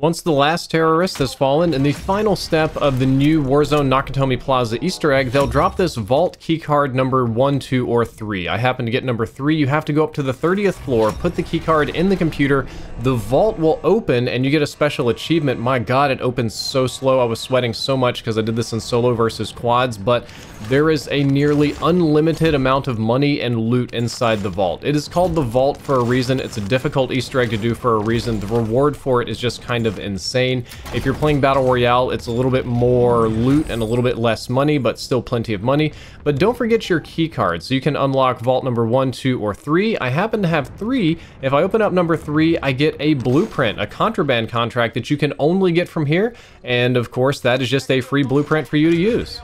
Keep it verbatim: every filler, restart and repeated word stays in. Once the last terrorist has fallen, in the final step of the new Warzone Nakatomi Plaza Easter egg, they'll drop this vault keycard number one, two, or three. I happen to get number three. You have to go up to the thirtieth floor, put the keycard in the computer, the vault will open, and you get a special achievement. My god, it opens so slow. I was sweating so much because I did this in solo versus quads, but there is a nearly unlimited amount of money and loot inside the vault. It is called the vault for a reason. It's a difficult Easter egg to do for a reason. The reward for it is just kind of of insane. If you're playing Battle Royale, it's a little bit more loot and a little bit less money, but still plenty of money. But don't forget your key cards, so you can unlock vault number one, two, or three. I happen to have three. If I open up number three, I get a blueprint, a contraband contract that you can only get from here. And of course, that is just a free blueprint for you to use.